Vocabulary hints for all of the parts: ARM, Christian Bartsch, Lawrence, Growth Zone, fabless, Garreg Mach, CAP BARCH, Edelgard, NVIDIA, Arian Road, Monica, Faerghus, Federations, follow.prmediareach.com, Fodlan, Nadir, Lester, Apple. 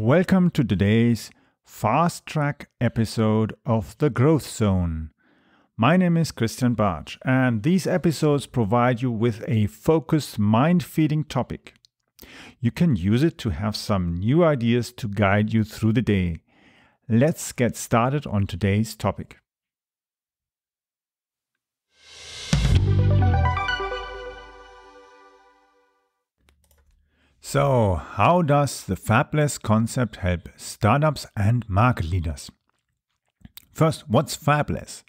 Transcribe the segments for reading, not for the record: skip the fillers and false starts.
Welcome to today's Fast Track episode of the Growth Zone. My name is Christian Bartsch, and these episodes provide you with a focused, mind-feeding topic. You can use it to have some new ideas to guide you through the day. Let's get started on today's topic. So, how does the fabless concept help startups and market leaders? First, what's fabless?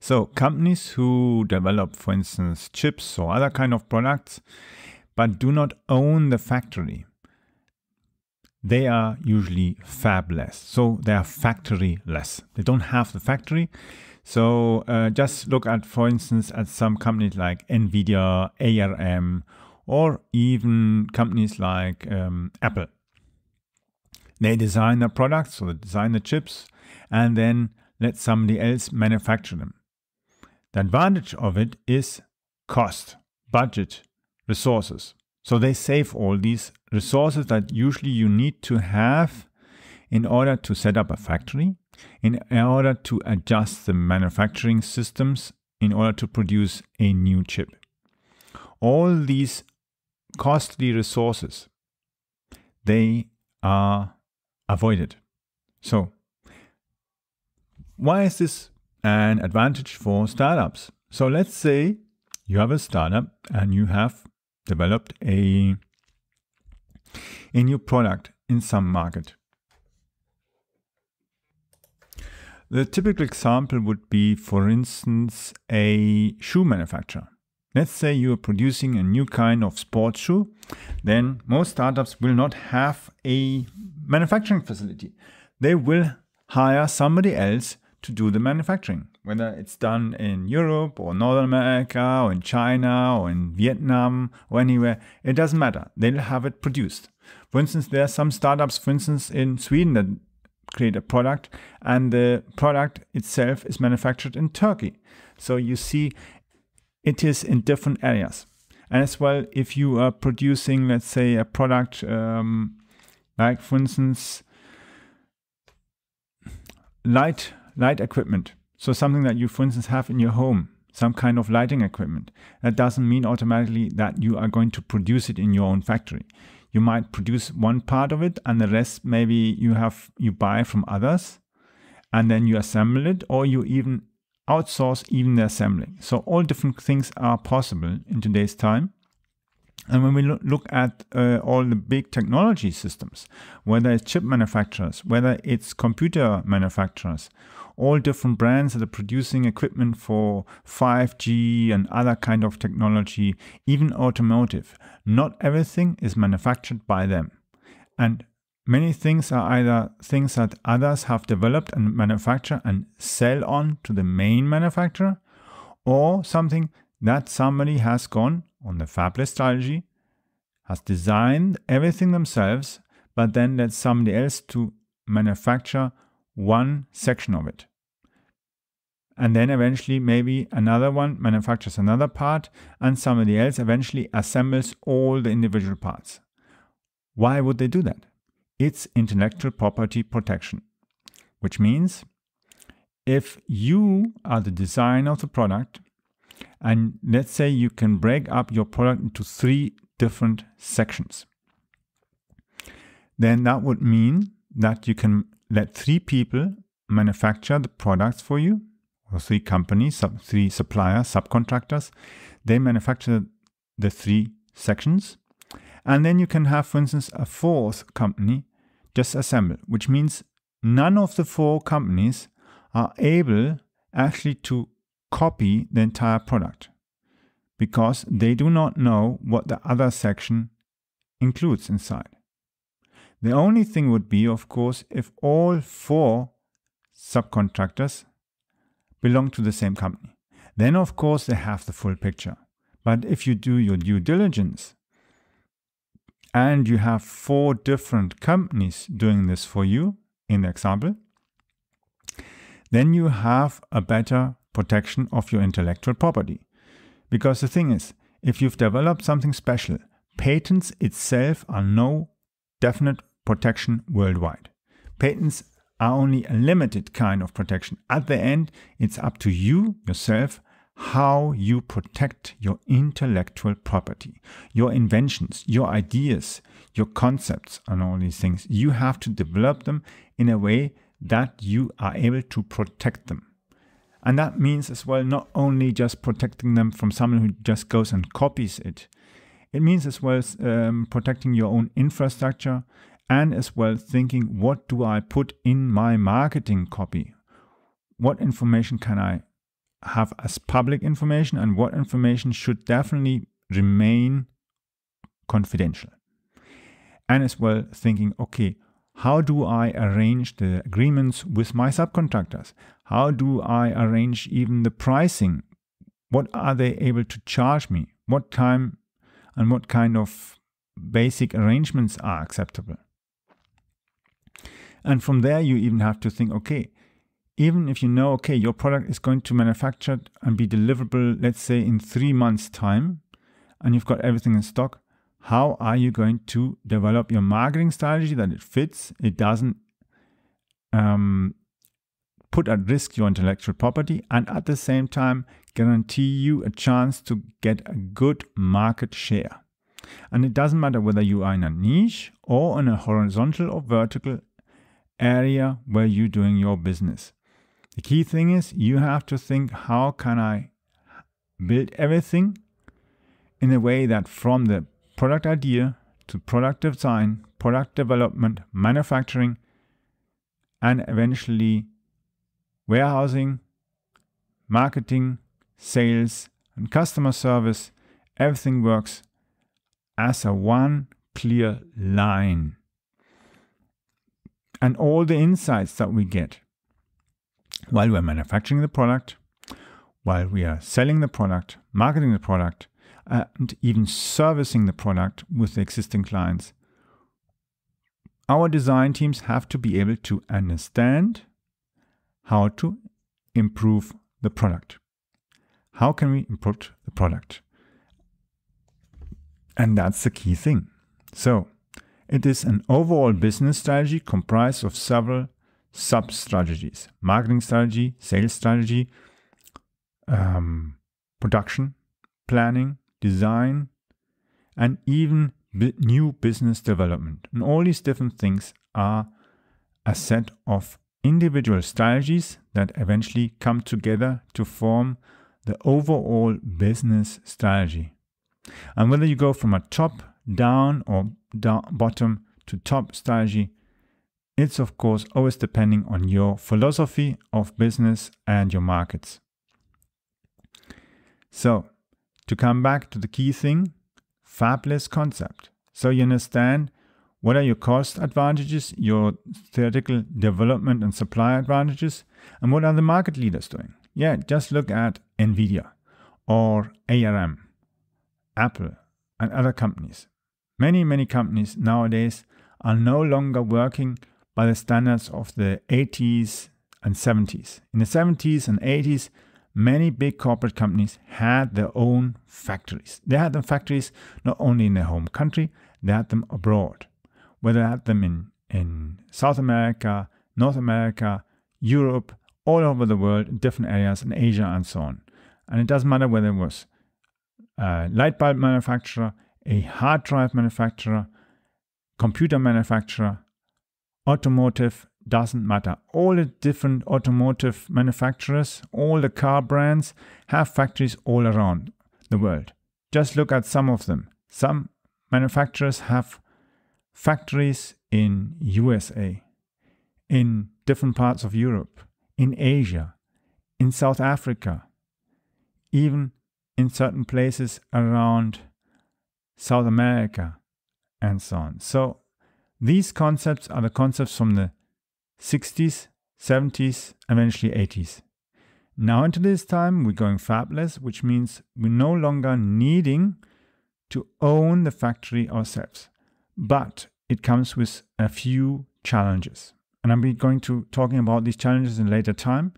So, companies who develop, for instance, chips or other kind of products, but do not own the factory. They are usually fabless, so they are factoryless. They don't have the factory. So just look at, for instance, at some companies like NVIDIA, ARM, or even companies like Apple. They design the products, or they design the chips, and then let somebody else manufacture them. The advantage of it is cost, budget, resources. So they save all these resources that usually you need to have in order to set up a factory, in order to adjust the manufacturing systems, in order to produce a new chip. All these costly resources, they are avoided. So why is this an advantage for startups? So let's say you have a startup and you have developed a new product in some market. The typical example would be, for instance, a shoe manufacturer. Let's say you are producing a new kind of sports shoe, then most startups will not have a manufacturing facility. They will hire somebody else to do the manufacturing, whether it's done in Europe or North America or in China or in Vietnam or anywhere. It doesn't matter. They'll have it produced. For instance, there are some startups, for instance, in Sweden that create a product, and the product itself is manufactured in Turkey. So you see, it is in different areas. And as well, if you are producing, let's say, a product like, for instance, light equipment. So something that you, for instance, have in your home, some kind of lighting equipment. That doesn't mean automatically that you are going to produce it in your own factory. You might produce one part of it, and the rest maybe you buy from others, and then you assemble it, or you even outsource even the assembling. So all different things are possible in today's time. And when we look at all the big technology systems, whether it's chip manufacturers, whether it's computer manufacturers, all different brands that are producing equipment for 5G and other kind of technology, even automotive, not everything is manufactured by them. And many things are either things that others have developed and manufacture and sell on to the main manufacturer, or something that somebody has gone on the fabless strategy, has designed everything themselves, but then lets somebody else to manufacture one section of it. And then eventually maybe another one manufactures another part, and somebody else eventually assembles all the individual parts. Why would they do that? It's intellectual property protection, which means if you are the designer of the product, and let's say you can break up your product into 3 different sections, then that would mean that you can let 3 people manufacture the products for you, or 3 companies, 3 suppliers, subcontractors. They manufacture the 3 sections. And then you can have, for instance, a 4th company just assemble, which means none of the 4 companies are able actually to copy the entire product, because they do not know what the other section includes inside. The only thing would be, of course, if all 4 subcontractors belong to the same company. Then, of course, they have the full picture. But if you do your due diligence, and you have 4 different companies doing this for you in the example, then you have a better protection of your intellectual property. Because the thing is, if you've developed something special, patents itself are no definite protection worldwide. Patents are only a limited kind of protection. At the end, it's up to you, yourself, how you protect your intellectual property, your inventions, your ideas, your concepts, and all these things. You have to develop them in a way that you are able to protect them. And that means as well not only just protecting them from someone who just goes and copies it. It means as well protecting your own infrastructure, and as well thinking, what do I put in my marketing copy? What information can I have as public information, and what information should definitely remain confidential? And as well thinking, okay, how do I arrange the agreements with my subcontractors? How do I arrange even the pricing? What are they able to charge me? What time and what kind of basic arrangements are acceptable? And from there you even have to think, okay, even if you know, okay, your product is going to manufacture and be deliverable, let's say in 3 months' time, and you've got everything in stock, how are you going to develop your marketing strategy that it fits, it doesn't put at risk your intellectual property, and at the same time guarantee you a chance to get a good market share? And it doesn't matter whether you are in a niche or in a horizontal or vertical area where you're doing your business. The key thing is you have to think, how can I build everything in a way that from the product idea to product design, product development, manufacturing, and eventually warehousing, marketing, sales, and customer service, everything works as a one clear line. And all the insights that we get while we're manufacturing the product, while we are selling the product, marketing the product, and even servicing the product with the existing clients. Our design teams have to be able to understand how to improve the product. How can we improve the product? And that's the key thing. So it is an overall business strategy comprised of several sub-strategies: marketing strategy, sales strategy, production, planning, design, and even new business development. And all these different things are a set of individual strategies that eventually come together to form the overall business strategy. And whether you go from a top down or down bottom to top strategy, it's of course always depending on your philosophy of business and your markets. So to come back to the key thing, fabless concept. So you understand what are your cost advantages, your theoretical development and supply advantages, and what are the market leaders doing? Yeah, just look at NVIDIA or ARM, Apple, and other companies. Many, many companies nowadays are no longer working by the standards of the 80s and 70s. In the 70s and 80s, many big corporate companies had their own factories. They had their factories not only in their home country, they had them abroad. Whether they had them in South America, North America, Europe, all over the world, in different areas, in Asia and so on. And it doesn't matter whether it was a light bulb manufacturer, a hard drive manufacturer, computer manufacturer, automotive, doesn't matter. All the different automotive manufacturers, all the car brands have factories all around the world. Just look at some of them. Some manufacturers have factories in USA, in different parts of Europe, in Asia, in South Africa, even in certain places around South America and so on. So these concepts are the concepts from the 60s, 70s, eventually 80s. Now into this time we're going fabless, which means we're no longer needing to own the factory ourselves. But it comes with a few challenges. And I'm going to talking about these challenges in later time,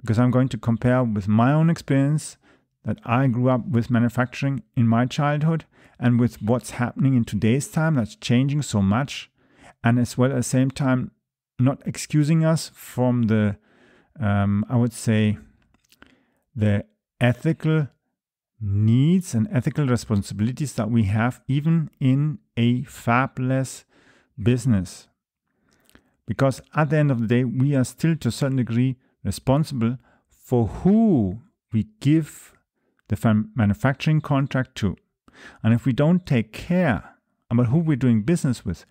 because I'm going to compare with my own experience that I grew up with manufacturing in my childhood and with what's happening in today's time that's changing so much, and as well at the same time not excusing us from the, I would say, the ethical needs and ethical responsibilities that we have even in a fabless business. Because at the end of the day, we are still to a certain degree responsible for who we give the manufacturing contract to. And if we don't take care about who we're doing business with,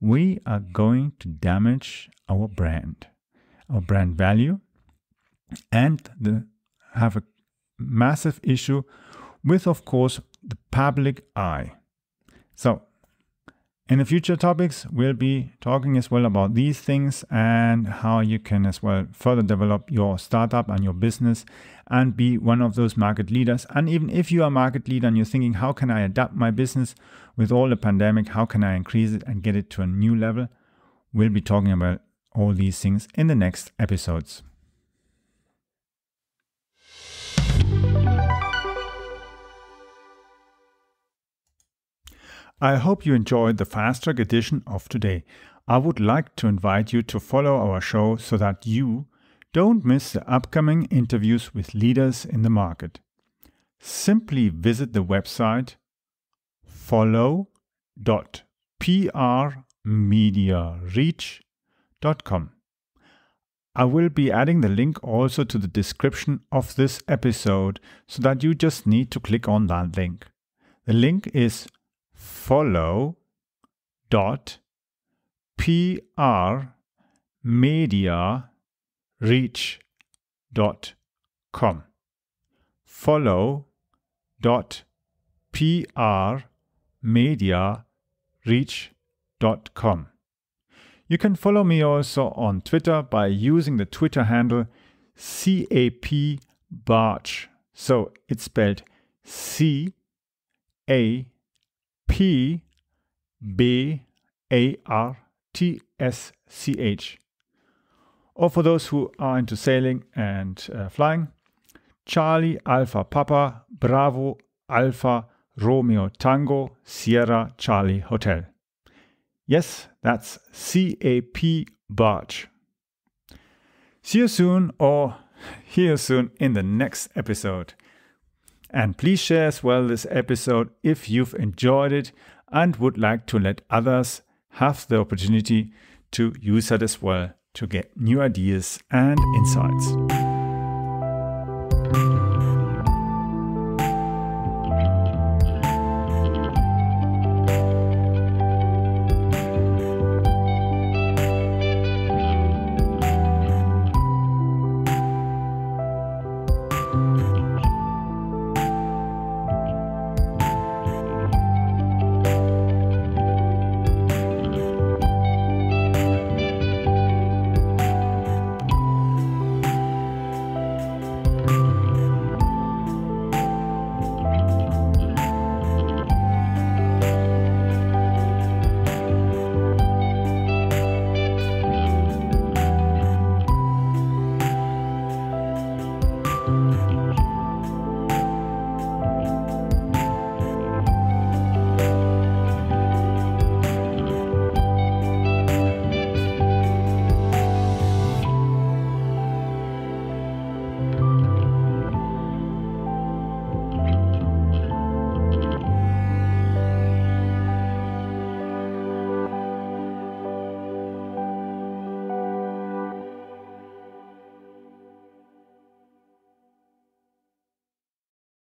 we are going to damage our brand value, and have a massive issue with, of course, the public eye. So in the future topics, we'll be talking as well about these things and how you can as well further develop your startup and your business and be one of those market leaders. And even if you are a market leader and you're thinking, how can I adapt my business with all the pandemic? How can I increase it and get it to a new level? We'll be talking about all these things in the next episodes. I hope you enjoyed the Fast Track edition of today. I would like to invite you to follow our show so that you don't miss the upcoming interviews with leaders in the market. Simply visit the website follow.prmediareach.com. I will be adding the link also to the description of this episode so that you just need to click on that link. The link is follow.prmediareach.com. follow.prmediareach.com. You can follow me also on Twitter by using the Twitter handle CAP BARCH. So it's spelled CAP BARTSCH. Or for those who are into sailing and flying, Charlie Alpha Papa Bravo Alpha Romeo Tango Sierra Charlie Hotel. Yes, that's CAP Barch. See you soon, or hear you soon in the next episode. And please share as well this episode if you've enjoyed it and would like to let others have the opportunity to use it as well to get new ideas and insights.